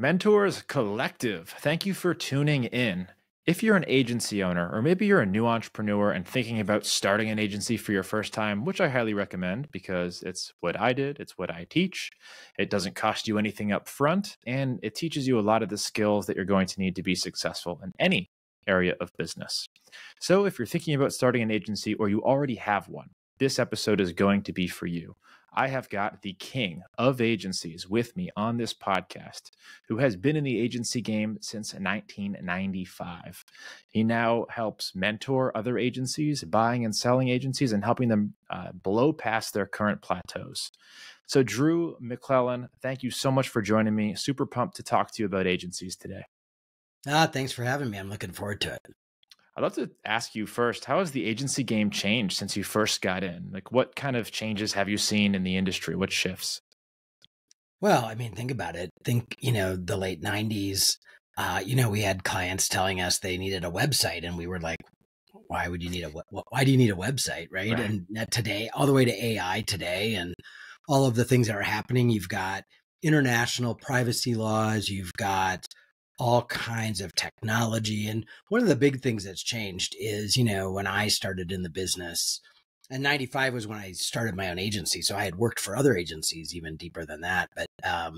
Mentors Collective, thank you for tuning in. If you're an agency owner, or maybe you're a new entrepreneur and thinking about starting an agency for your first time, which I highly recommend because it's what I did, it's what I teach. It doesn't cost you anything up front, and it teaches you a lot of the skills that you're going to need to be successful in any area of business. So if you're thinking about starting an agency or you already have one, this episode is going to be for you. I have got the king of agencies with me on this podcast, who has been in the agency game since 1995. He now helps mentor other agencies, buying and selling agencies, and helping them blow past their current plateaus. So Drew McLellan, thank you so much for joining me. Super pumped to talk to you about agencies today. Thanks for having me. I'm looking forward to it. I'd love to ask you first, how has the agency game changed since you first got in? Like, what kind of changes have you seen in the industry? What shifts? Well, I mean, think about it. Think, you know, the late 90s, we had clients telling us they needed a website, and we were like, why do you need a website? Right. And today, all the way to AI today and all of the things that are happening, you've got international privacy laws, you've got all kinds of technology. And one of the big things that's changed is, you know, when I started in the business, and 95 was when I started my own agency. So I had worked for other agencies even deeper than that. But,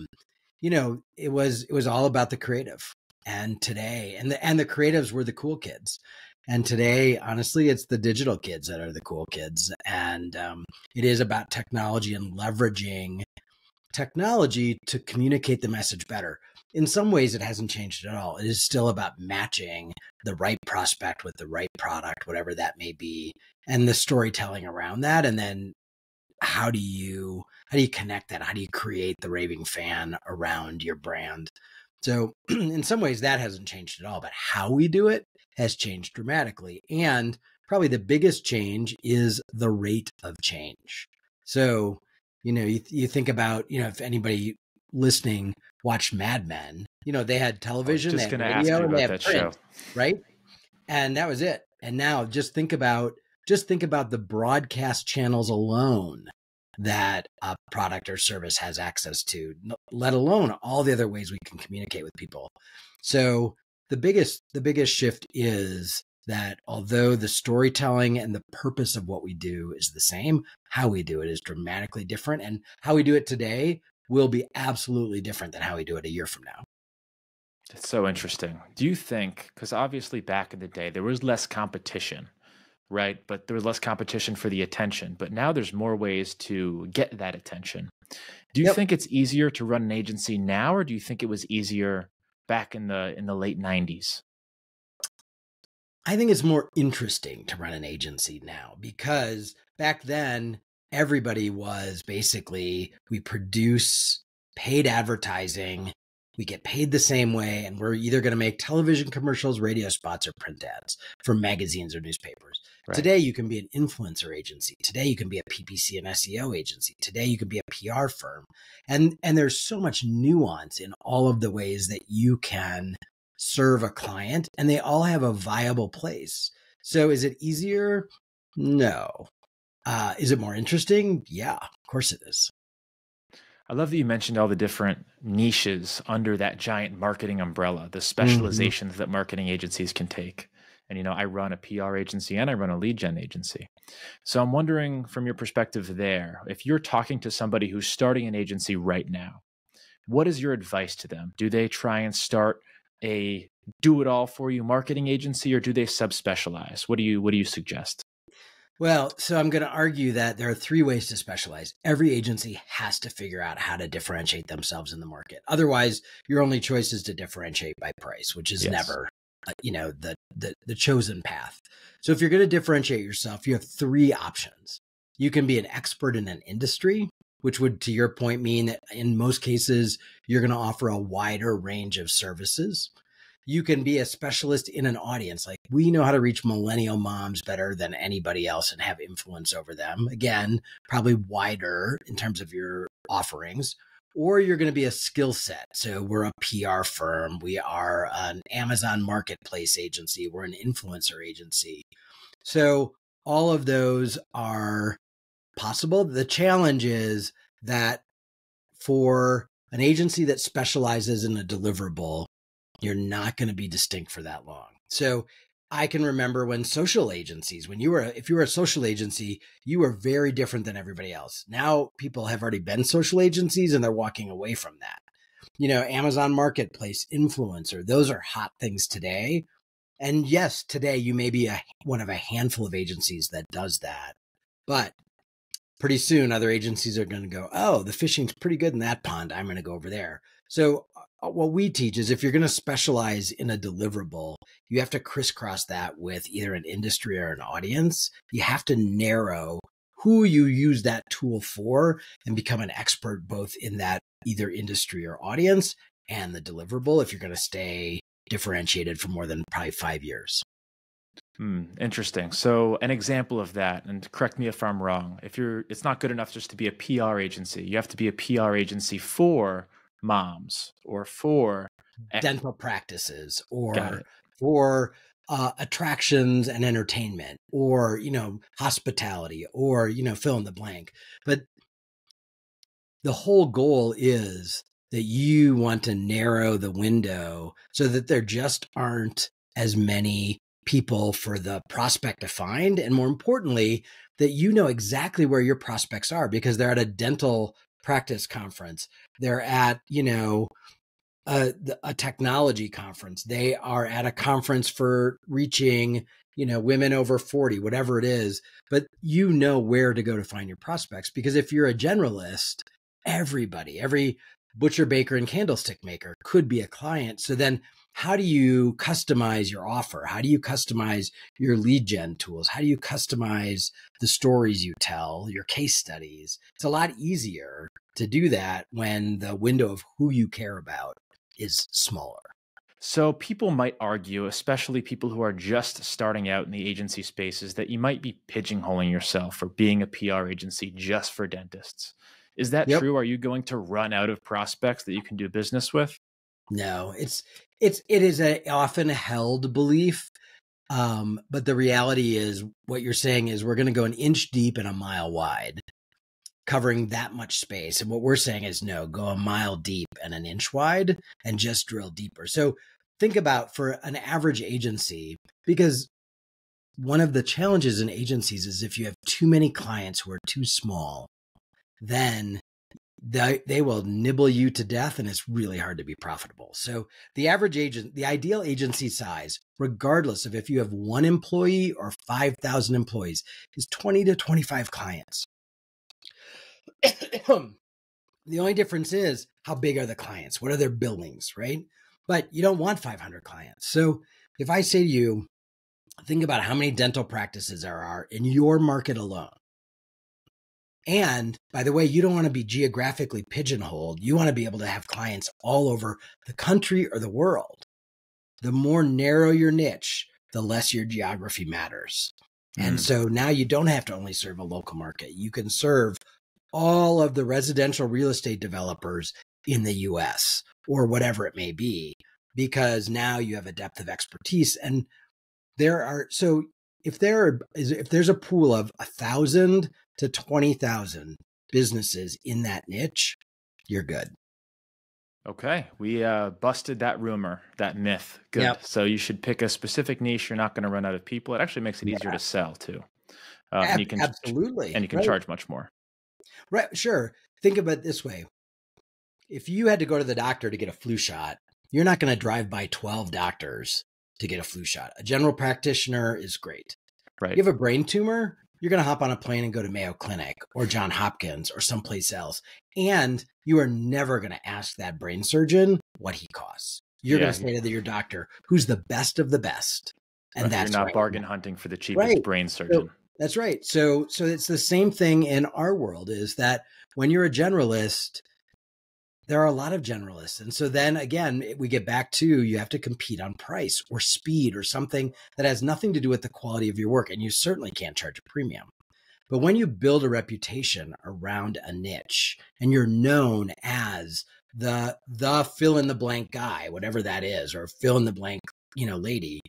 you know, it was all about the creative. And today, and the creatives were the cool kids. And today, honestly, it's the digital kids that are the cool kids. And it is about technology and leveraging technology to communicate the message better. In some ways, it hasn't changed at all. It is still about matching the right prospect with the right product, whatever that may be, and the storytelling around that. And then how do you connect that? How do you create the raving fan around your brand? So in some ways, that hasn't changed at all, but how we do it has changed dramatically. And probably the biggest change is the rate of change. So, you know, you think about, you know, if anybody listening watched Mad Men, you know, they had television, they had radio, and they had print, right? And that was it. And now just think about the broadcast channels alone that a product or service has access to, let alone all the other ways we can communicate with people. So the biggest shift is that although the storytelling and the purpose of what we do is the same, how we do it is dramatically different. And how we do it today will be absolutely different than how we do it a year from now. That's so interesting. Do you think, because obviously back in the day, there was less competition, right? But there was less competition for the attention, but now there's more ways to get that attention. Do you think it's easier to run an agency now, or do you think it was easier back in the late 90s? I think it's more interesting to run an agency now, because back then, everybody was basically, we produce paid advertising, we get paid the same way, and we're either going to make television commercials, radio spots, or print ads for magazines or newspapers. Right. Today, you can be an influencer agency. Today, you can be a PPC and SEO agency. Today, you can be a PR firm. And there's so much nuance in all of the ways that you can serve a client, and they all have a viable place. So is it easier? No. Is it more interesting? Yeah, of course it is. I love that you mentioned all the different niches under that giant marketing umbrella, the specializations that marketing agencies can take. And, you know, I run a PR agency and I run a lead gen agency. So I'm wondering from your perspective there, if you're talking to somebody who's starting an agency right now, what is your advice to them? Do they try and start a do-it-all-for-you marketing agency, or do they subspecialize? What do you suggest? Well, so I'm going to argue that there are three ways to specialize. Every agency has to figure out how to differentiate themselves in the market. Otherwise, your only choice is to differentiate by price, which is never, you know, the chosen path. So if you're going to differentiate yourself, you have three options. You can be an expert in an industry, which would, to your point, mean that in most cases, you're going to offer a wider range of services. You can be a specialist in an audience. Like, we know how to reach millennial moms better than anybody else and have influence over them. Again, probably wider in terms of your offerings. Or you're going to be a skill set. So we're a PR firm. We are an Amazon marketplace agency. We're an influencer agency. So all of those are possible. The challenge is that for an agency that specializes in a deliverable, you're not going to be distinct for that long. So I can remember when social agencies, if you were a social agency, you were very different than everybody else. Now people have already been social agencies and they're walking away from that. You know, Amazon Marketplace, influencer, those are hot things today. And yes, today you may be one of a handful of agencies that does that, but pretty soon other agencies are going to go, oh, the fishing's pretty good in that pond. I'm going to go over there. So what we teach is if you're going to specialize in a deliverable, you have to crisscross that with either an industry or an audience. You have to narrow who you use that tool for and become an expert both in that either industry or audience and the deliverable if you're going to stay differentiated for more than probably 5 years. Interesting. So an example of that, and correct me if I'm wrong, it's not good enough just to be a PR agency. You have to be a PR agency for moms or for dental practices or for attractions and entertainment or, you know, hospitality or, you know, fill in the blank. But the whole goal is that you want to narrow the window so that there just aren't as many people for the prospect to find. And more importantly, that you know exactly where your prospects are because they're at a dental practice conference. They're at, you know, a technology conference. They are at a conference for reaching, you know, women over 40, whatever it is. But you know where to go to find your prospects because if you're a generalist, everybody, every butcher, baker, and candlestick maker could be a client. So then how do you customize your offer? How do you customize your lead gen tools? How do you customize the stories you tell, your case studies? It's a lot easier to do that when the window of who you care about is smaller. So people might argue, especially people who are just starting out in the agency spaces, that you might be pigeonholing yourself for being a PR agency just for dentists. Is that true? Are you going to run out of prospects that you can do business with? No, it is often a held belief. But the reality is what you're saying is we're going to go an inch deep and a mile wide, covering that much space. And what we're saying is, no, go a mile deep and an inch wide and just drill deeper. So think about for an average agency, because one of the challenges in agencies is if you have too many clients who are too small, then they will nibble you to death and it's really hard to be profitable. So the ideal agency size, regardless of if you have one employee or 5,000 employees, is 20 to 25 clients. The only difference is how big are the clients? What are their billings, right? But you don't want 500 clients. So if I say to you, think about how many dental practices there are in your market alone. And by the way, you don't want to be geographically pigeonholed. You want to be able to have clients all over the country or the world. The more narrow your niche, the less your geography matters. And so now you don't have to only serve a local market. You can serve all of the residential real estate developers in the US or whatever it may be, because now you have a depth of expertise. And if there's a pool of 1,000 to 20,000 businesses in that niche, you're good. Okay. We busted that rumor, that myth. Good. Yep. So you should pick a specific niche. You're not going to run out of people. It actually makes it easier to sell too. Absolutely. And you can charge much more. Right. Sure. Think about it this way. If you had to go to the doctor to get a flu shot, you're not going to drive by 12 doctors to get a flu shot. A general practitioner is great. Right. You have a brain tumor, you're going to hop on a plane and go to Mayo Clinic or Johns Hopkins or someplace else. And you are never going to ask that brain surgeon what he costs. You're going to say to your doctor, who's the best of the best. And that's you're not bargain hunting for the cheapest brain surgeon. So, that's right. So it's the same thing in our world is that when you're a generalist, there are a lot of generalists. And so then again, we get back to you have to compete on price or speed or something that has nothing to do with the quality of your work. And you certainly can't charge a premium. But when you build a reputation around a niche and you're known as the fill in the blank guy, whatever that is, or fill in the blank, you know, lady,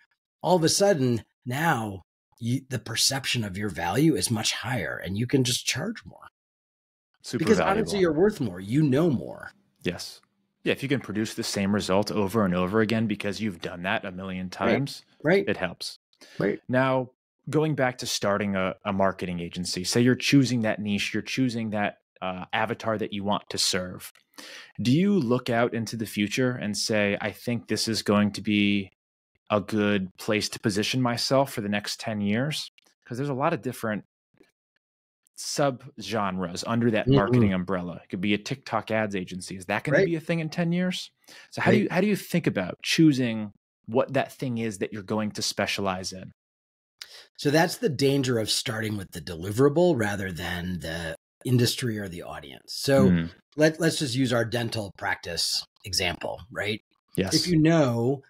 all of a sudden now the perception of your value is much higher and you can just charge more. Super valuable. Honestly, you're worth more, you know more. Yes. Yeah, if you can produce the same result over and over again because you've done that a million times, right. It helps. Right. Now, going back to starting a marketing agency, say you're choosing that niche, you're choosing that avatar that you want to serve. Do you look out into the future and say, I think this is going to be a good place to position myself for the next 10 years? Because there's a lot of different sub-genres under that marketing umbrella. It could be a TikTok ads agency. Is that going to be a thing in 10 years? So how do you think about choosing what that thing is that you're going to specialize in? So that's the danger of starting with the deliverable rather than the industry or the audience. So let's just use our dental practice example, right? Yes. If you know,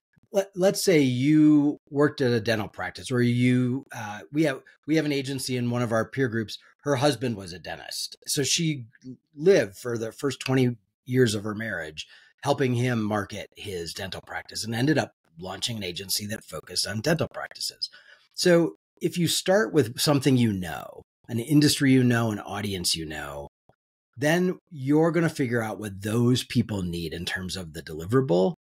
let's say you worked at a dental practice, or you we have an agency in one of our peer groups. Her husband was a dentist, so she lived for the first 20 years of her marriage helping him market his dental practice, and ended up launching an agency that focused on dental practices. So if you start with something you know, an industry you know, an audience you know, then you're going to figure out what those people need in terms of the deliverable.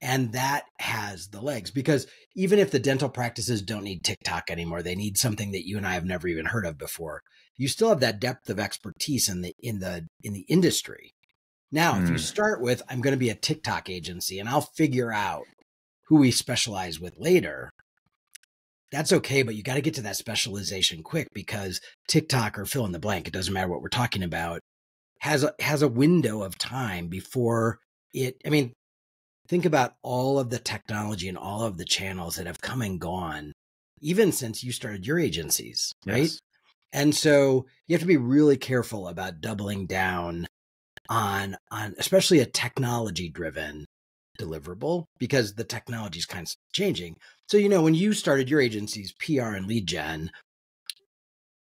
And that has the legs, because even if the dental practices don't need TikTok anymore, they need something that you and I have never even heard of before. You still have that depth of expertise in the industry. Now, if you start with, I'm going to be a TikTok agency and I'll figure out who we specialize with later, that's okay, but you got to get to that specialization quick, because TikTok or fill in the blank, it doesn't matter what we're talking about, has a window of time before it, I mean, think about all of the technology and all of the channels that have come and gone, even since you started your agencies, right? And so you have to be really careful about doubling down on especially a technology-driven deliverable, because the technology is kind of changing. So, you know, when you started your agencies, PR and lead gen,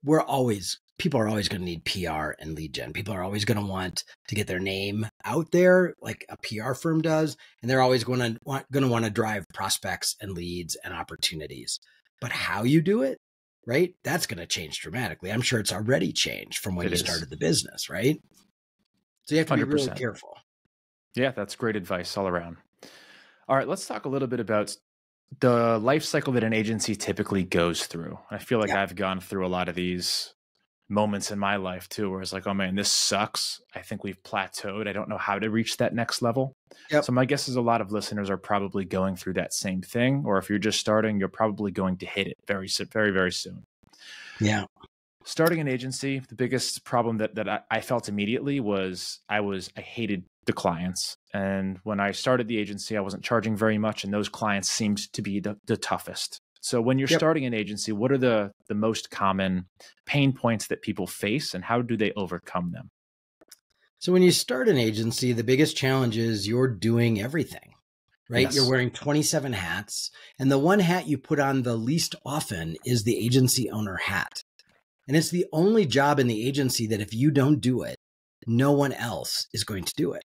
people are always going to need PR and lead gen. People are always going to want to get their name out there like a PR firm does. And they're always going to want to drive prospects and leads and opportunities. But how you do it, right? That's going to change dramatically. I'm sure it's already changed from when you started the business, right? So you have to be really careful. Yeah, that's great advice all around. All right, let's talk a little bit about the life cycle that an agency typically goes through. I feel like I've gone through a lot of these moments in my life too, where it's like, oh man, this sucks. I think we've plateaued. I don't know how to reach that next level. So my guess is a lot of listeners are probably going through that same thing, or if you're just starting, you're probably going to hit it very, very, very soon. Yeah. Starting an agency, the biggest problem that I felt immediately was I hated the clients. And when I started the agency, I wasn't charging very much, and those clients seemed to be the toughest. So when you're starting an agency, what are the most common pain points that people face, and how do they overcome them? So when you start an agency, the biggest challenge is you're doing everything, right? Yes. You're wearing 27 hats, and the one hat you put on the least often is the agency owner hat. And it's the only job in the agency that if you don't do it, no one else is going to do it.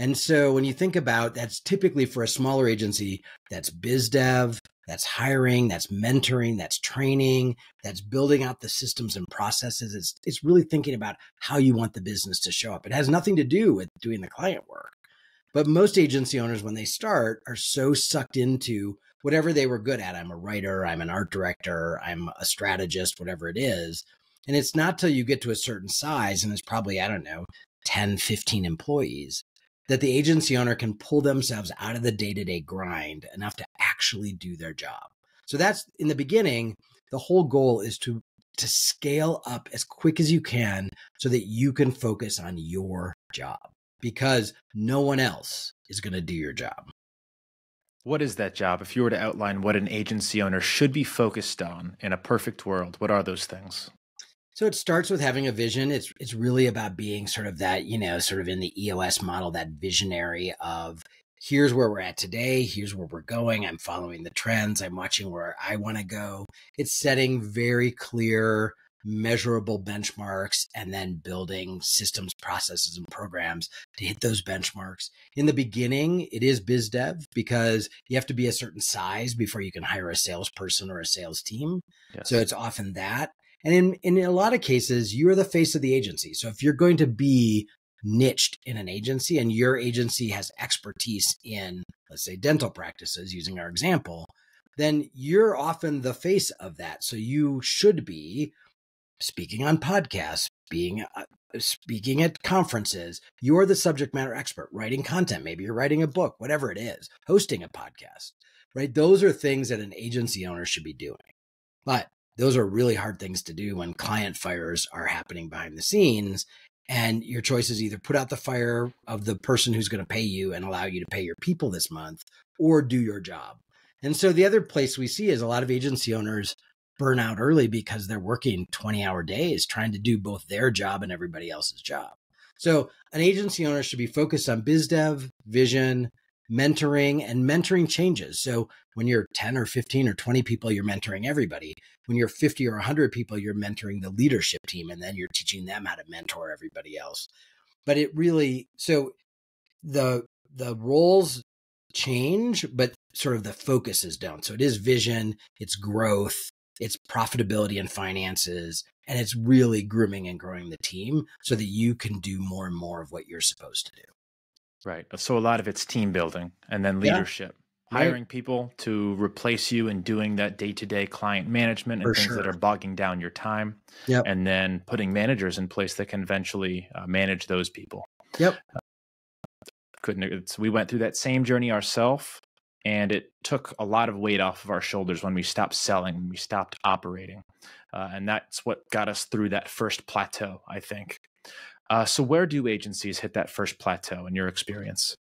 And so when you think about, that's typically for a smaller agency, that's biz dev, that's hiring, that's mentoring, that's training, that's building out the systems and processes. It's really thinking about how you want the business to show up. It has nothing to do with doing the client work. But most agency owners, when they start, are so sucked into whatever they were good at. I'm a writer, I'm an art director, I'm a strategist, whatever it is. And it's not till you get to a certain size, and it's probably, I don't know, 10, 15 employees, that the agency owner can pull themselves out of the day-to-day grind enough to actually do their job. So that's, in the beginning, the whole goal is to scale up as quick as you can so that you can focus on your job, because no one else is going to do your job. What is that job? If you were to outline what an agency owner should be focused on in a perfect world, what are those things? So it starts with having a vision. It's really about being sort of that, you know, sort of in the EOS model, that visionary of here's where we're at today. Here's where we're going. I'm following the trends. I'm watching where I want to go. It's setting very clear, measurable benchmarks, and then building systems, processes, and programs to hit those benchmarks. In the beginning, it is biz dev, because you have to be a certain size before you can hire a salesperson or a sales team. Yes. So it's often that. And in a lot of cases, you're the face of the agency. So if you're going to be niched in an agency and your agency has expertise in, let's say, dental practices, using our example, then you're often the face of that. So you should be speaking on podcasts, speaking at conferences. You're the subject matter expert, writing content. Maybe you're writing a book, whatever it is, hosting a podcast, right? Those are things that an agency owner should be doing. But those are really hard things to do when client fires are happening behind the scenes. And your choice is either put out the fire of the person who's going to pay you and allow you to pay your people this month, or do your job. And so the other place we see is a lot of agency owners burn out early because they're working 20-hour days trying to do both their job and everybody else's job. So an agency owner should be focused on biz dev, vision, mentoring, and mentoring changes. So when you're 10 or 15 or 20 people, you're mentoring everybody. When you're 50 or 100 people, you're mentoring the leadership team, and then you're teaching them how to mentor everybody else. But it really, so the roles change, but sort of the focuses don't. So it is vision, it's growth, it's profitability and finances, and it's really grooming and growing the team so that you can do more and more of what you're supposed to do. Right. So a lot of it's team building and then leadership, hiring people to replace you and doing that day-to-day client management and things that are bogging down your time, and then putting managers in place that can eventually manage those people. Yep. So we went through that same journey ourselves. And it took a lot of weight off of our shoulders when we stopped selling, we stopped operating. And that's what got us through that first plateau, I think. So where do agencies hit that first plateau in your experience?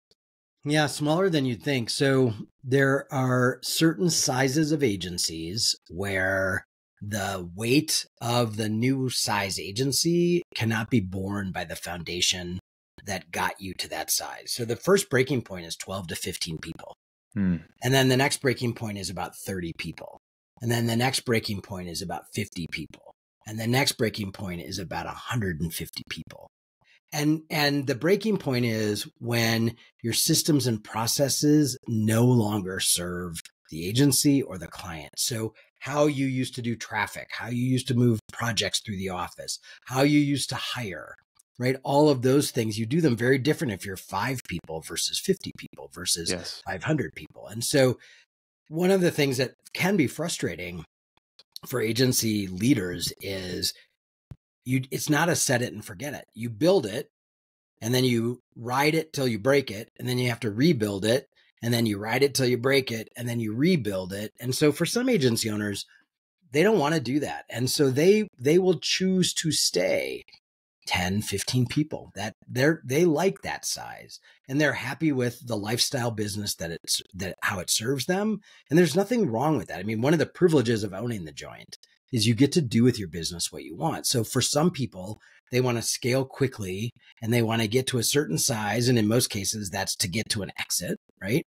Yeah, smaller than you'd think. So there are certain sizes of agencies where the weight of the new size agency cannot be borne by the foundation that got you to that size. So the first breaking point is 12 to 15 people. And then the next breaking point is about 30 people. And then the next breaking point is about 50 people. And the next breaking point is about 150 people. And the breaking point is when your systems and processes no longer serve the agency or the client. So how you used to do traffic, how you used to move projects through the office, how you used to hire, right? All of those things, you do them very different if you're 5 people versus 50 people versus 500 people. And so one of the things that can be frustrating for agency leaders is it's not a set it and forget it. You build it and then you ride it till you break it, and then you have to rebuild it, and then you ride it till you break it, and then you rebuild it. And so for some agency owners, they don't want to do that. And so they will choose to stay 10, 15 people. They like that size, and they're happy with the lifestyle business that how it serves them. And there's nothing wrong with that. I mean, one of the privileges of owning The Joint is you get to do with your business what you want. So for some people, they want to scale quickly and they want to get to a certain size. And in most cases, that's to get to an exit, right?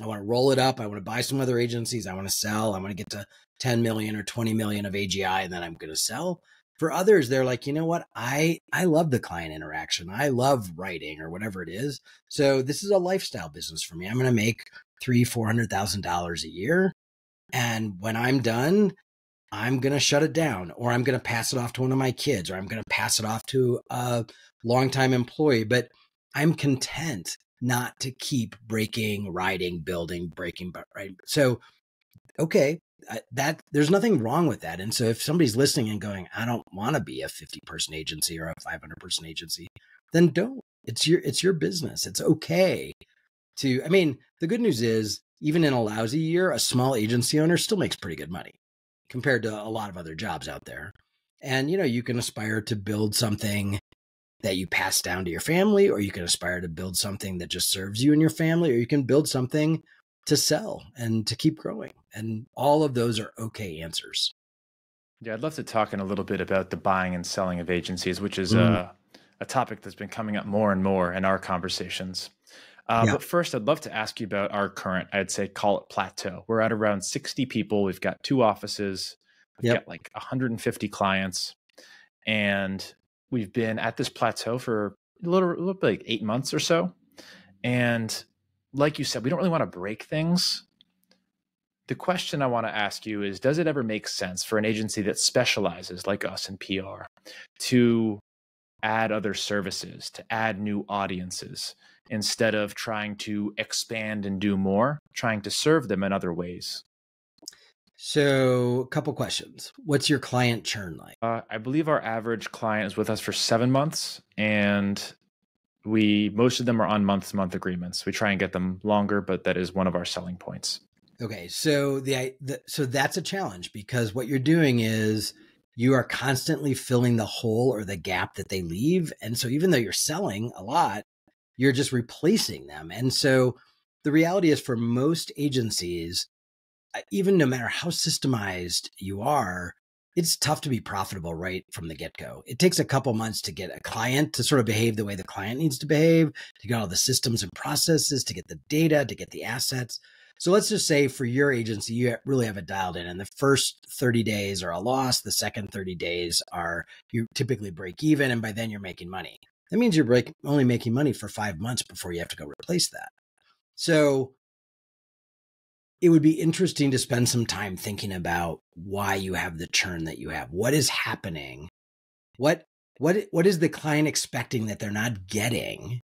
I want to roll it up. I want to buy some other agencies. I want to sell. I want to get to 10 million or 20 million of AGI, and then I'm going to sell. For others, they're like, you know what? I love the client interaction. I love writing or whatever it is. So this is a lifestyle business for me. I'm going to make $300,000 to $400,000 a year. And when I'm done, I'm going to shut it down, or I'm going to pass it off to one of my kids, or I'm going to pass it off to a longtime employee. But I'm content not to keep breaking, riding, building, breaking, right? So, okay. There's nothing wrong with that. And so if somebody's listening and going, I don't want to be a 50-person agency or a 500-person agency, then don't. It's your business. It's okay to, I mean, the good news is even in a lousy year, a small agency owner still makes pretty good money compared to a lot of other jobs out there. And, you know, you can aspire to build something that you pass down to your family, or you can aspire to build something that just serves you and your family, or you can build something to sell and to keep growing. And all of those are okay answers. Yeah, I'd love to talk in a little bit about the buying and selling of agencies, which is a topic that's been coming up more and more in our conversations. But first, I'd love to ask you about our current, I'd say, call it plateau. We're at around 60 people. We've got 2 offices. We've got like 150 clients. And we've been at this plateau for a little bit like 8 months or so. And like you said, we don't really want to break things. The question I want to ask you is, does it ever make sense for an agency that specializes like us in PR to add other services, to add new audiences, instead of trying to expand and do more, trying to serve them in other ways. So a couple questions. What's your client churn like? I believe our average client is with us for 7 months, and most of them are on month-to-month agreements. We try and get them longer, but that is one of our selling points. Okay, so so that's a challenge, because what you're doing is you are constantly filling the hole or the gap that they leave. And so even though you're selling a lot, you're just replacing them. And so the reality is, for most agencies, even no matter how systemized you are, it's tough to be profitable right from the get-go. It takes a couple months to get a client to sort of behave the way the client needs to behave, to get all the systems and processes, to get the data, to get the assets. So let's just say for your agency, you really have it dialed in, and the first 30 days are a loss. The second 30 days are, you typically break even, and by then you're making money. That means you're only making money for 5 months before you have to go replace that. So it would be interesting to spend some time thinking about why you have the churn that you have. What is happening? What is the client expecting that they're not getting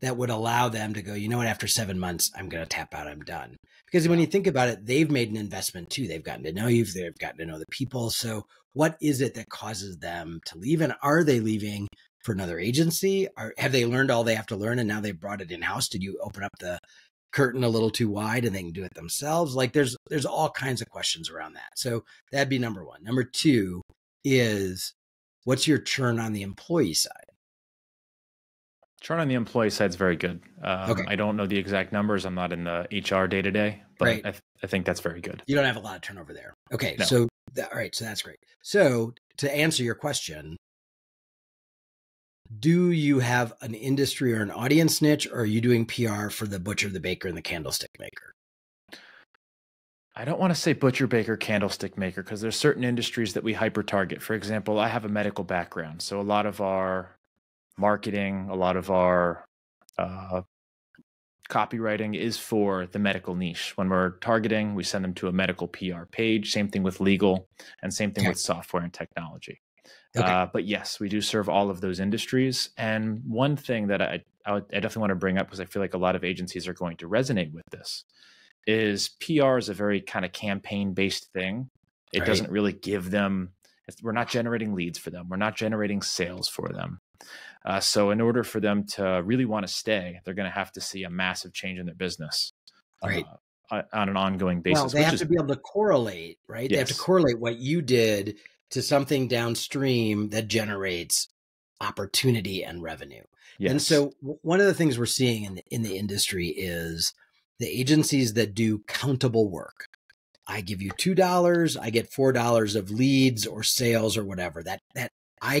that would allow them to go, you know what, after 7 months, I'm going to tap out, I'm done? Because when you think about it, they've made an investment too. They've gotten to know you, they've gotten to know the people. So what is it that causes them to leave? And are they leaving for another agency? Have they learned all they have to learn and now they've brought it in-house? Did you open up the curtain a little too wide and they can do it themselves? Like there's all kinds of questions around that. So that'd be number one. Number two is, what's your churn on the employee side? Churn on the employee side is very good. Okay. I don't know the exact numbers. I'm not in the HR day-to-day, but right. I think that's very good. You don't have a lot of turnover there. Okay. No. So all right. So that's great. So to answer your question, do you have an industry or an audience niche, or are you doing PR for the butcher, the baker, and the candlestick maker? I don't want to say butcher, baker, candlestick maker, because there's certain industries that we hyper target. For example, I have a medical background. So a lot of our marketing, a lot of our copywriting is for the medical niche. When we're targeting, we send them to a medical PR page. Same thing with legal, and same thing with software and technology. Okay. But yes, we do serve all of those industries. And one thing that I definitely want to bring up, because I feel like a lot of agencies are going to resonate with this, is PR is a very kind of campaign-based thing. It right. doesn't really give them, we're not generating leads for them. We're not generating sales for them. So in order for them to really want to stay, they're going to have to see a massive change in their business. Right. On an ongoing basis. Well, they have to be able to correlate, right? Yes. They have to correlate what you did to something downstream that generates opportunity and revenue. Yes. And so one of the things we're seeing in the industry is the agencies that do countable work. I give you $2, I get $4 of leads or sales or whatever, that I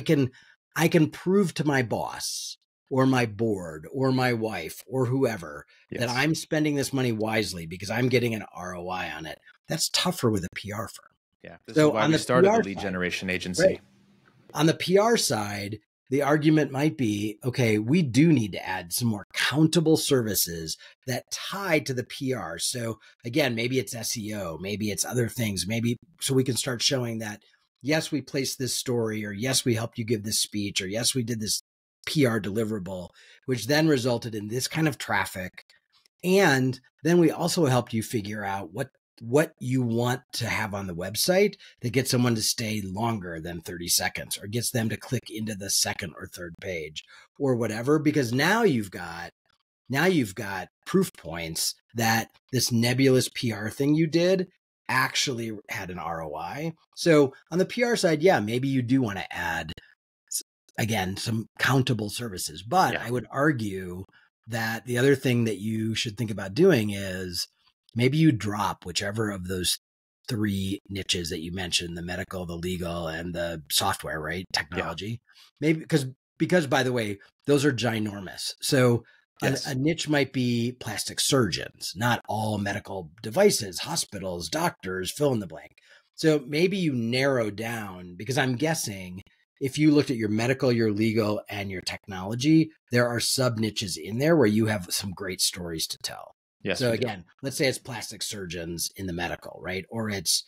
can prove to my boss or my board or my wife or whoever yes. that I'm spending this money wisely because I'm getting an ROI on it. That's tougher with a PR firm. Yeah, this so is why we started the lead generation agency. Right. On the PR side, the argument might be, okay, we do need to add some more countable services that tie to the PR. So again, maybe it's SEO, maybe it's other things, maybe so we can start showing that, yes, we placed this story, or yes, we helped you give this speech, or yes, we did this PR deliverable, which then resulted in this kind of traffic. And then we also helped you figure out what you want to have on the website that gets someone to stay longer than 30 seconds or gets them to click into the second or third page or whatever, because now you've got proof points that this nebulous PR thing you did actually had an ROI. So on the PR side, yeah, maybe you do want to add, again, some countable services, but yeah. I would argue that the other thing that you should think about doing is maybe you drop whichever of those three niches that you mentioned, the medical, the legal, and the software, right? Technology. Yeah. Maybe because by the way, those are ginormous. So yes. a niche might be plastic surgeons, not all medical devices, hospitals, doctors, fill in the blank. So maybe you narrow down, because I'm guessing if you looked at your medical, your legal, and your technology, there are sub niches in there where you have some great stories to tell. Yes, so again, let's say it's plastic surgeons in the medical, right? Or it's,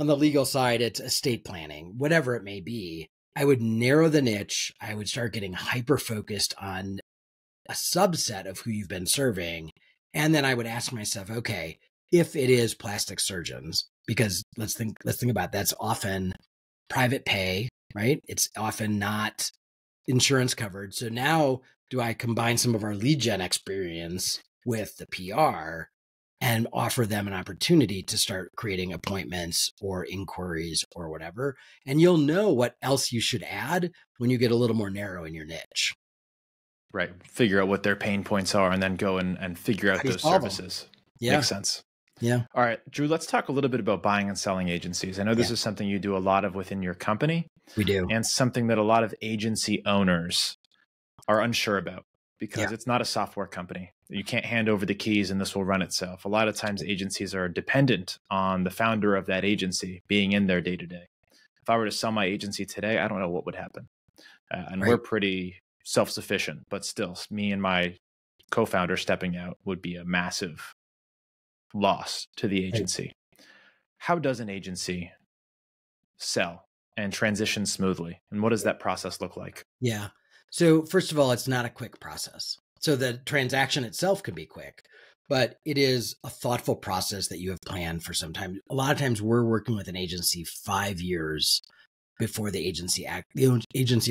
on the legal side, it's estate planning, whatever it may be. I would narrow the niche. I would start getting hyper-focused on a subset of who you've been serving. And then I would ask myself, okay, if it is plastic surgeons, because let's think about it, that's often private pay, right? It's often not insurance covered. So now do I combine some of our lead gen experience with the PR and offer them an opportunity to start creating appointments or inquiries or whatever? And you'll know what else you should add when you get a little more narrow in your niche. Right. Figure out what their pain points are and then go and figure out those services. Yeah. Makes sense. Yeah. All right, Drew, let's talk a little bit about buying and selling agencies. I know this is something you do a lot of within your company. We do. And something that a lot of agency owners are unsure about because it's not a software company. You can't hand over the keys and this will run itself. A lot of times agencies are dependent on the founder of that agency being in their day-to-day. If I were to sell my agency today, I don't know what would happen. And we're pretty self-sufficient, but still me and my co-founder stepping out would be a massive loss to the agency. Right. How does an agency sell and transition smoothly? And what does that process look like? Yeah. So first of all, it's not a quick process. So the transaction itself can be quick, but it is a thoughtful process that you have planned for some time. A lot of times we're working with an agency 5 years before the agency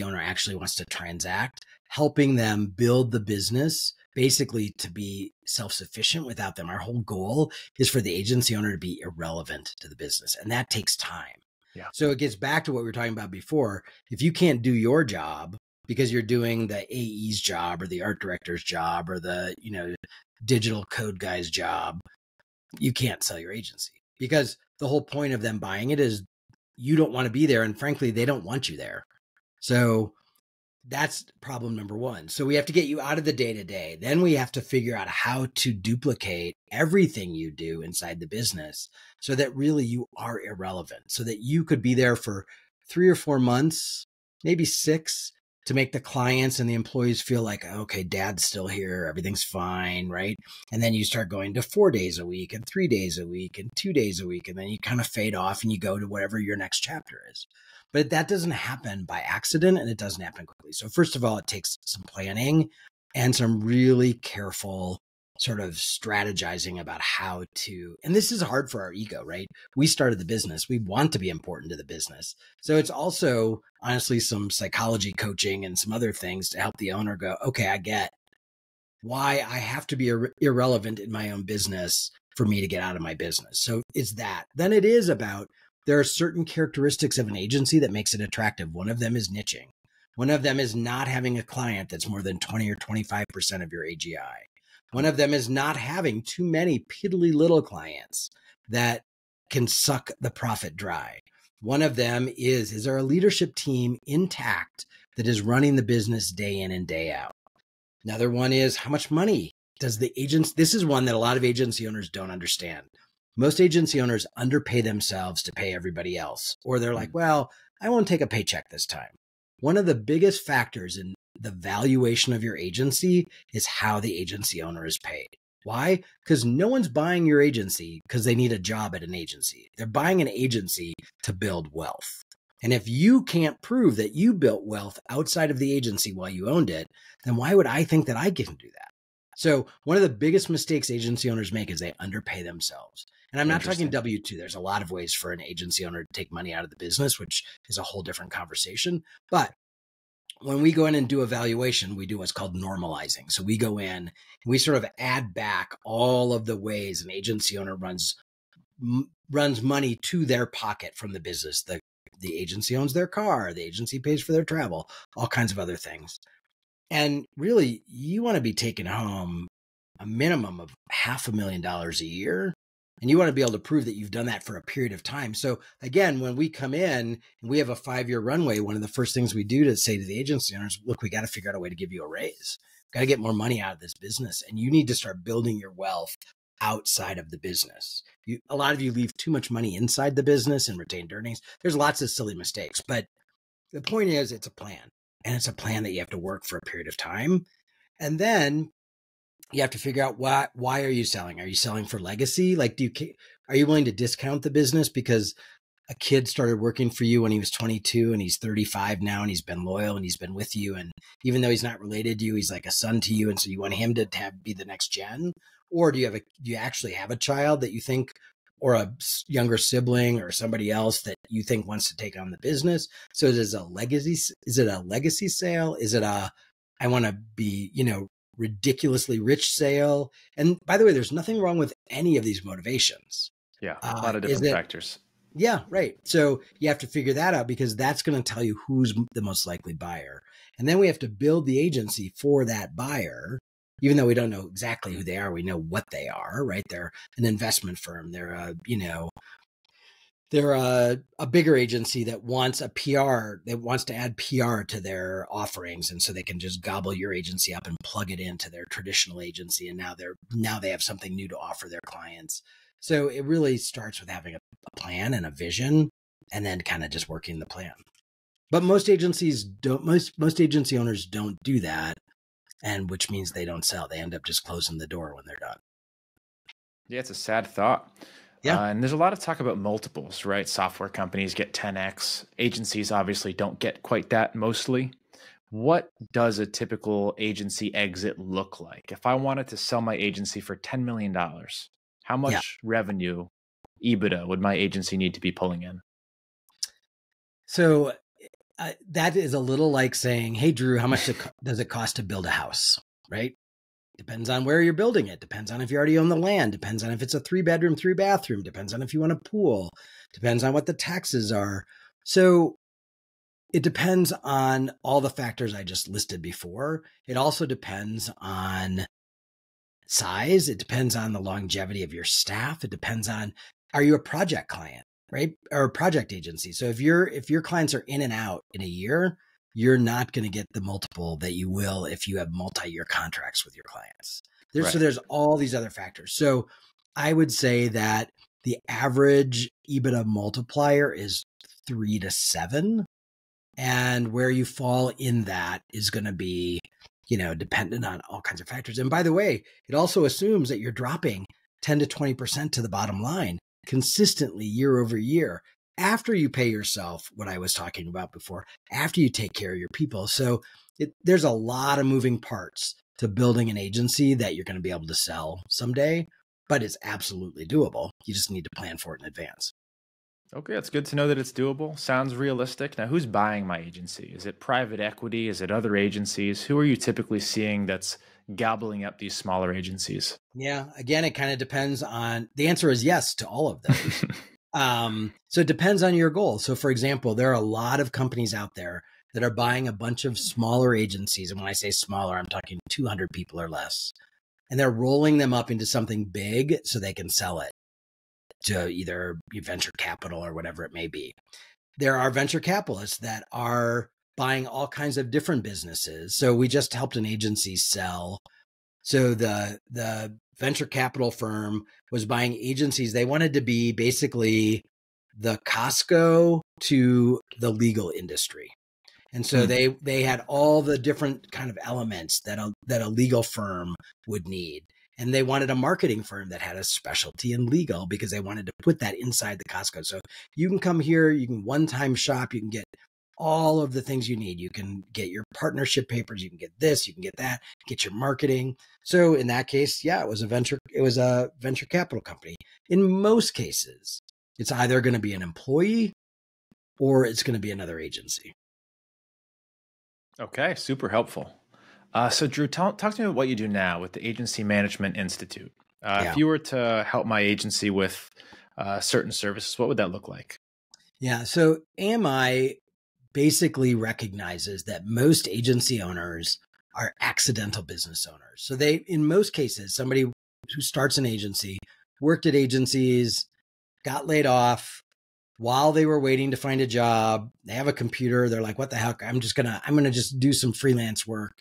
owner actually wants to transact, helping them build the business basically to be self-sufficient without them. Our whole goal is for the agency owner to be irrelevant to the business, and that takes time. Yeah. So it gets back to what we were talking about before. If you can't do your job because you're doing the AE's job or the art director's job or the, you know, digital code guy's job, you can't sell your agency, because the whole point of them buying it is you don't want to be there. And frankly, they don't want you there. So that's problem number one. So we have to get you out of the day-to-day. Then we have to figure out how to duplicate everything you do inside the business so that really you are irrelevant, so that you could be there for 3 or 4 months, maybe 6, to make the clients and the employees feel like, okay, dad's still here, everything's fine, right? And then you start going to 4 days a week and 3 days a week and 2 days a week. And then you kind of fade off and you go to whatever your next chapter is. But that doesn't happen by accident, and it doesn't happen quickly. So first of all, it takes some planning and some really careful sort of strategizing about how to, and this is hard for our ego, right? We started the business. We want to be important to the business. So it's also honestly some psychology coaching and some other things to help the owner go, okay, I get why I have to be irrelevant in my own business for me to get out of my business. So it's that. Then it is about, there are certain characteristics of an agency that makes it attractive. One of them is niching. One of them is not having a client that's more than 20 or 25% of your AGI. One of them is not having too many piddly little clients that can suck the profit dry. One of them is there a leadership team intact that is running the business day in and day out? Another one is, how much money does the agent, this is one that a lot of agency owners don't understand. Most agency owners underpay themselves to pay everybody else, or they're like, well, I won't take a paycheck this time. One of the biggest factors in the valuation of your agency is how the agency owner is paid. Why? Because no one's buying your agency because they need a job at an agency. They're buying an agency to build wealth. And if you can't prove that you built wealth outside of the agency while you owned it, then why would I think that I can do that? So one of the biggest mistakes agency owners make is they underpay themselves. And I'm not talking W-2. There's a lot of ways for an agency owner to take money out of the business, which is a whole different conversation. But when we go in and do a valuation, we do what's called normalizing. So we go in and we sort of add back all of the ways an agency owner runs money to their pocket from the business. The agency owns their car, the agency pays for their travel, all kinds of other things. And really, you want to be taking home a minimum of $500,000 a year. And you want to be able to prove that you've done that for a period of time. So again, when we come in and we have a 5-year runway, one of the first things we do to say to the agency owners, look, we got to figure out a way to give you a raise. We've got to get more money out of this business. And you need to start building your wealth outside of the business. A lot of you leave too much money inside the business and retained earnings. There's lots of silly mistakes, but the point is it's a plan, and it's a plan that you have to work for a period of time. And then you have to figure out why are you selling? Are you selling for legacy? Like, are you willing to discount the business? Because a kid started working for you when he was 22 and he's 35 now, and he's been loyal and he's been with you. And even though he's not related to you, he's like a son to you. And so you want him to be the next gen? Or do you actually have a child that you think, or a younger sibling or somebody else that you think wants to take on the business? So is it a legacy sale? Is it I want to be, ridiculously rich sale? And by the way, there's nothing wrong with any of these motivations. Yeah. A lot of different factors. Yeah, right. So you have to figure that out, because that's going to tell you who's the most likely buyer. And then we have to build the agency for that buyer. Even though we don't know exactly who they are, we know what they are, right? They're an investment firm. They're a bigger agency that wants to add PR to their offerings. And so they can just gobble your agency up and plug it into their traditional agency. And now they have something new to offer their clients. So it really starts with having a plan and a vision, and then kind of just working the plan. But most agency owners don't do that. And which means they don't sell. They end up just closing the door when they're done. Yeah, it's a sad thought. Yeah. And there's a lot of talk about multiples, right? Software companies get 10x. Agencies obviously don't get quite that mostly. What does a typical agency exit look like? If I wanted to sell my agency for $10 million, how much revenue, EBITDA, would my agency need to be pulling in? So that is a little like saying, hey, Drew, how much does it cost to build a house, right? Depends on where you're building it. Depends on if you already own the land. Depends on if it's a 3-bedroom, 3-bathroom. Depends on if you want a pool. Depends on what the taxes are. So it depends on all the factors I just listed before. It also depends on size. It depends on the longevity of your staff. It depends on, are you a project client? Right? Or a project agency. So if your clients are in and out in a year, you're not going to get the multiple that you will if you have multi-year contracts with your clients. Right. So there's all these other factors. So I would say that the average EBITDA multiplier is 3 to 7. And where you fall in that is going to be, dependent on all kinds of factors. And by the way, it also assumes that you're dropping 10 to 20% to the bottom line consistently year over year, after you pay yourself what I was talking about before, after you take care of your people. So there's a lot of moving parts to building an agency that you're going to be able to sell someday, but it's absolutely doable. You just need to plan for it in advance. Okay. It's good to know that it's doable. Sounds realistic. Now, who's buying my agency? Is it private equity? Is it other agencies? Who are you typically seeing that's gobbling up these smaller agencies? Yeah. Again, it kind of depends on, the answer is yes to all of those. So it depends on your goal. So for example, there are a lot of companies out there that are buying a bunch of smaller agencies. And when I say smaller, I'm talking 200 people or less, and they're rolling them up into something big so they can sell it to either venture capital or whatever it may be. There are venture capitalists that are buying all kinds of different businesses. So we just helped an agency sell. So the venture capital firm was buying agencies. They wanted to be basically the Costco to the legal industry. And so they had all the different kind of elements that a legal firm would need. And they wanted a marketing firm that had a specialty in legal, because they wanted to put that inside the Costco. So you can come here, you can one-time shop, you can get all of the things you need. You can get your partnership papers. You can get this, you can get that, get your marketing. So in that case, yeah, it was a venture capital company. In most cases, it's either going to be an employee or it's going to be another agency. Okay. Super helpful. So Drew, talk to me about what you do now with the Agency Management Institute. If you were to help my agency with certain services, what would that look like? Yeah. So AMI basically recognizes that most agency owners are accidental business owners. So they, in most cases, somebody who starts an agency, worked at agencies, got laid off while they were waiting to find a job. They have a computer. They're like, what the heck? I'm going to just do some freelance work.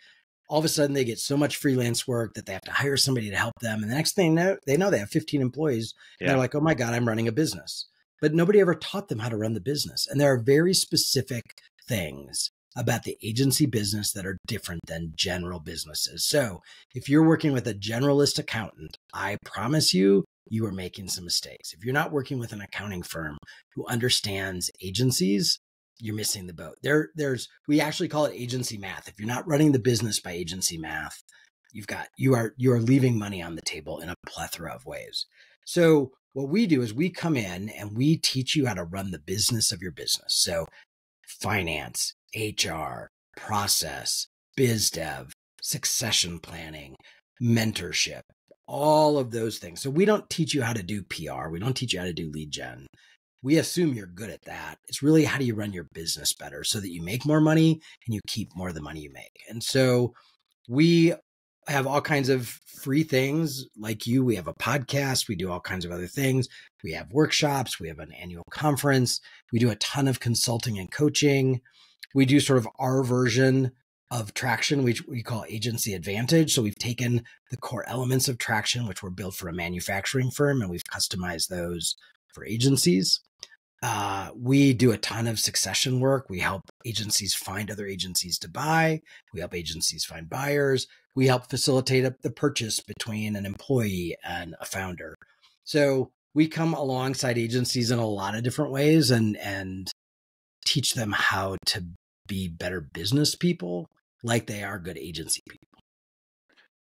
All of a sudden they get so much freelance work that they have to hire somebody to help them. And the next thing they know they have 15 employees. Yeah. And they're like, oh my God, I'm running a business. But nobody ever taught them how to run the business. And there are very specific things about the agency business that are different than general businesses. So if you're working with a generalist accountant, I promise you you are making some mistakes. If you're not working with an accounting firm who understands agencies, you're missing the boat. We actually call it agency math. If you're not running the business by agency math, you are leaving money on the table in a plethora of ways. So what we do is we come in and we teach you how to run the business of your business. So finance, HR, process, biz dev, succession planning, mentorship, all of those things. So we don't teach you how to do PR. We don't teach you how to do lead gen. We assume you're good at that. It's really, how do you run your business better so that you make more money and you keep more of the money you make? And so we have all kinds of free things like you. We have a podcast. We do all kinds of other things. We have workshops. We have an annual conference. We do a ton of consulting and coaching. We do sort of our version of traction, which we call agency advantage. So we've taken the core elements of traction, which were built for a manufacturing firm, and we've customized those for agencies. We do a ton of succession work. We help agencies find other agencies to buy. We help agencies find buyers. We help facilitate the purchase between an employee and a founder. So we come alongside agencies in a lot of different ways and teach them how to be better business people like they are good agency people.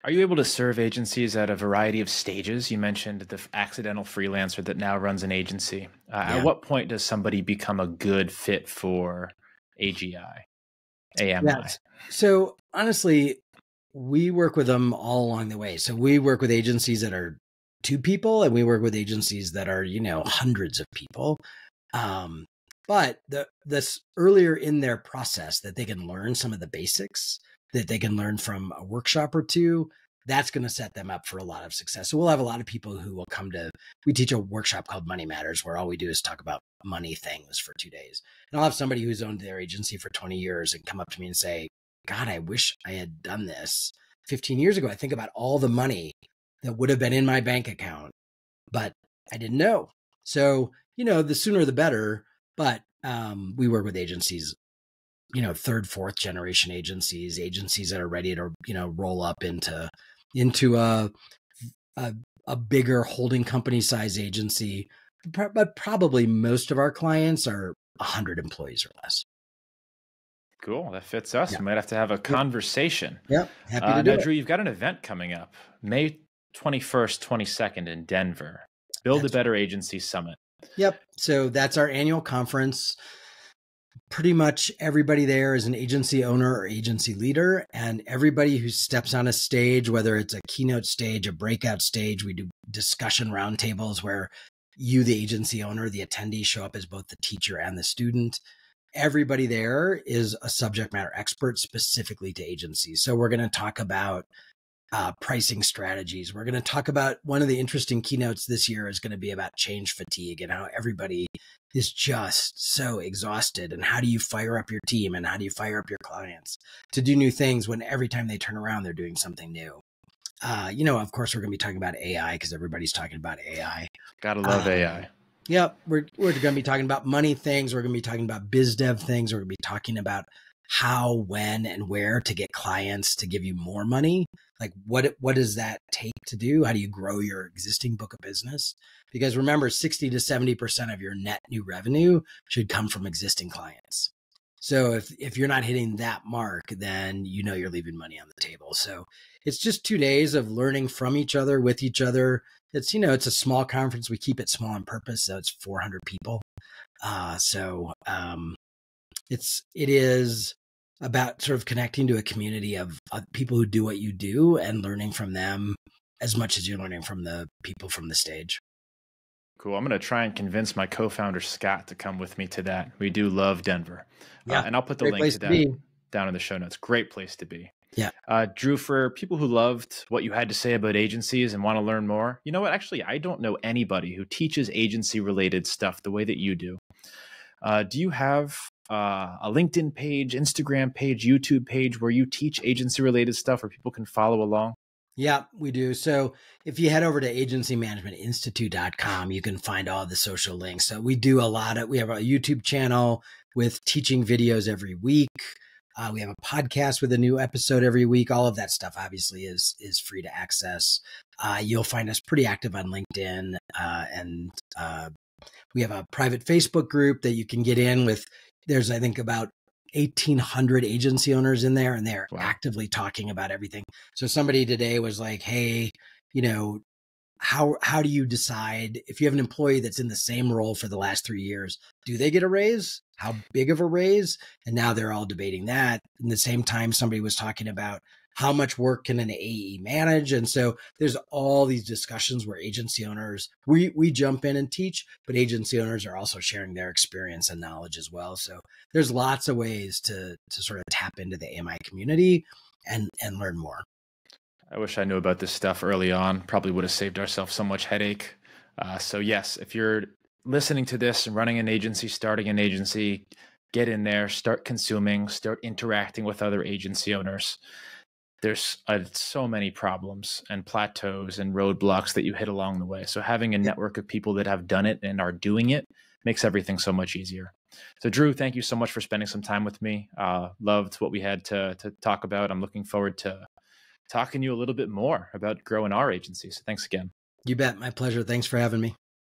Are you able to serve agencies at a variety of stages? You mentioned the accidental freelancer that now runs an agency. Yeah. At what point does somebody become a good fit for AGI, AMI? Yes. So honestly, we work with them all along the way. So we work with agencies that are 2 people, and we work with agencies that are, you know, hundreds of people. But this earlier in their process that they can learn some of the basics, that they can learn from a workshop or 2, that's going to set them up for a lot of success. So we'll have a lot of people who will come to, we teach a workshop called Money Matters, where all we do is talk about money things for 2 days. And I'll have somebody who's owned their agency for 20 years and come up to me and say, God, I wish I had done this 15 years ago. I think about all the money that would have been in my bank account, but I didn't know. So, you know, the sooner the better, but we work with agencies, you know, 3rd, 4th generation agencies that are ready to, you know, roll up into a bigger holding company size agency. But probably most of our clients are 100 employees or less. Cool. That fits us. Yeah. We might have to have a conversation. Yeah. Happy to do it. Drew, you've got an event coming up May 21st, 22nd in Denver, Build a Better Agency Summit. Yep. So that's our annual conference. Pretty much everybody there is an agency owner or agency leader, and everybody who steps on a stage, whether it's a keynote stage, a breakout stage, we do discussion roundtables where you, the agency owner, the attendee, show up as both the teacher and the student. Everybody there is a subject matter expert specifically to agencies. So we're going to talk about pricing strategies. We're going to talk about, one of the interesting keynotes this year is going to be about change fatigue and how everybody is just so exhausted, and how do you fire up your team and how do you fire up your clients to do new things when every time they turn around, they're doing something new. You know, of course, we're going to be talking about AI because everybody's talking about AI. Gotta love AI. Yep. We're going to be talking about money things. We're going to be talking about biz dev things. We're going to be talking about how, when, and where to get clients to give you more money. Like what does that take to do? How do you grow your existing book of business? Because remember, 60 to 70% of your net new revenue should come from existing clients. So if you're not hitting that mark, then you know you're leaving money on the table. So it's just 2 days of learning from each other, with each other. It's, you know, it's a small conference. We keep it small on purpose. So it's 400 people. It is about sort of connecting to a community of people who do what you do and learning from them as much as you're learning from the people from the stage. Cool. I'm going to try and convince my co-founder, Scott, to come with me to that. We do love Denver. Yeah, and I'll put the link to that down in the show notes. Great place to be. Yeah. Drew, for people who loved what you had to say about agencies and want to learn more, you know what? Actually, I don't know anybody who teaches agency-related stuff the way that you do. Do you have a LinkedIn page, Instagram page, YouTube page where you teach agency-related stuff where people can follow along? Yeah, we do. So if you head over to agencymanagementinstitute.com, you can find all the social links. So we do a lot of, we have a YouTube channel with teaching videos every week. We have a podcast with a new episode every week. All of that stuff obviously is free to access. You'll find us pretty active on LinkedIn, and we have a private Facebook group that you can get in with. There's, I think, about 1,800 agency owners in there, and they're actively talking about everything. So somebody today was like, hey, you know, how do you decide if you have an employee that's in the same role for the last 3 years, do they get a raise? How big of a raise? And now they're all debating that. And at the same time, somebody was talking about how much work can an AE manage? And so there's all these discussions where agency owners, we jump in and teach, but agency owners are also sharing their experience and knowledge as well. So there's lots of ways to sort of tap into the AMI community and learn more. I wish I knew about this stuff early on, probably would have saved ourselves so much headache. So yes, if you're listening to this and running an agency, starting an agency, get in there, start consuming, start interacting with other agency owners. There's so many problems and plateaus and roadblocks that you hit along the way. So having a network of people that have done it and are doing it makes everything so much easier. So Drew, thank you so much for spending some time with me. Loved what we had to talk about. I'm looking forward to talking to you a little bit more about growing our agency. So thanks again. You bet. My pleasure. Thanks for having me.